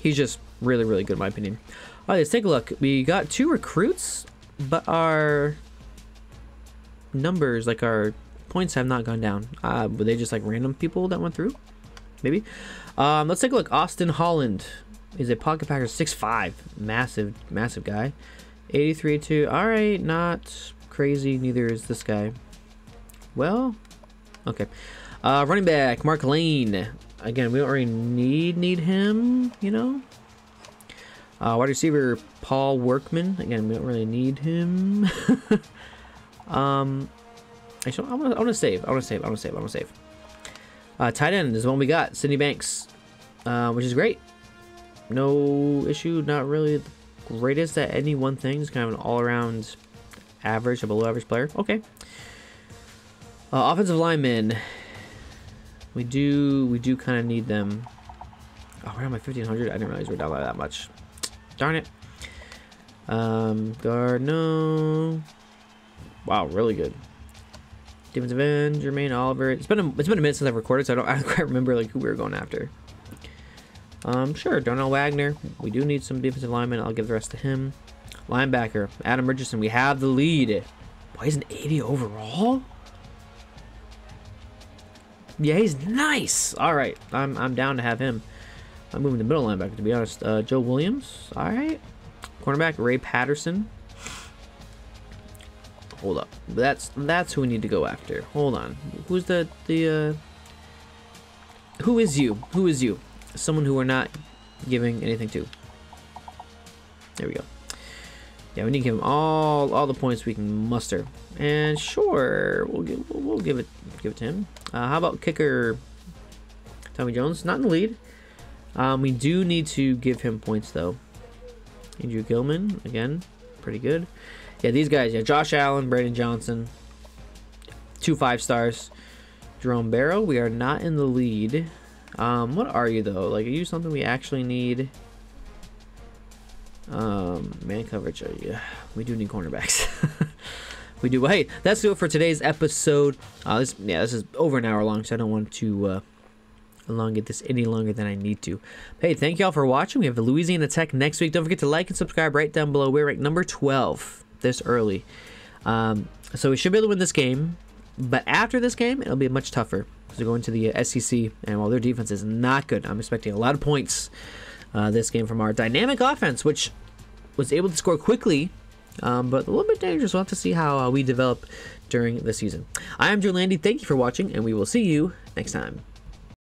He's just really, really good in my opinion. All right, let's take a look. We got 2 recruits, but our numbers, like our points, have not gone down. Were they just like random people that went through? Maybe. Let's take a look. Austin Holland is a pocket packer, 6'5", massive guy, 83.2. All right, not crazy. Neither is this guy. Well, okay. Running back Mark Lane. Again, we don't really need him, you know. Wide receiver Paul Workman. Again, we don't really need him. Actually, I want to save. Tight end is the one we got, Sydney Banks, which is great. No issue. Not really the greatest at any one thing. It's kind of an all-around average, a below-average player. Okay. Offensive linemen. We do kind of need them. Oh, we're on my 1,500. I didn't realize we're down by that much. Darn it. Guard, no. Wow, really good. Defensive end, Jermaine Oliver. It's been a minute since I've recorded, so I don't quite remember like who we were going after. Sure, Darnell Wagner. We do need some defensive linemen. I'll give the rest to him. Linebacker, Adam Richardson. We have the lead. Boy, he's an 80 overall. Yeah, he's nice. All right, I'm down to have him. I'm moving to middle linebacker, to be honest. Joe Williams. All right. Cornerback, Ray Patterson. Hold up. That's who we need to go after. Hold on. Who's the who is you? Who is you? Someone who we're not giving anything to. There we go. Yeah, we need to give him all the points we can muster. And sure, we'll give it to him. How about kicker Tommy Jones? Not in the lead. We do need to give him points, though. Andrew Gilman, again, pretty good. Yeah, these guys. Yeah, Josh Allen, Brandon Johnson, 2 5-stars. Jerome Barrow, we are not in the lead. What are you, though? Like, are you something we actually need? Man coverage, are you? We do need cornerbacks. We do. Hey, that's it for today's episode. This is over an hour long, so I don't want to elongate this any longer than I need to. But hey, thank you all for watching. We have the Louisiana Tech next week. Don't forget to like and subscribe right down below. We're ranked number 12 this early. So we should be able to win this game, but after this game, it'll be much tougher because they're going to the SEC, and while their defense is not good, I'm expecting a lot of points this game from our dynamic offense, which was able to score quickly, but a little bit dangerous. We'll have to see how we develop during the season. I am Drew Landy. Thank you for watching, and we will see you next time.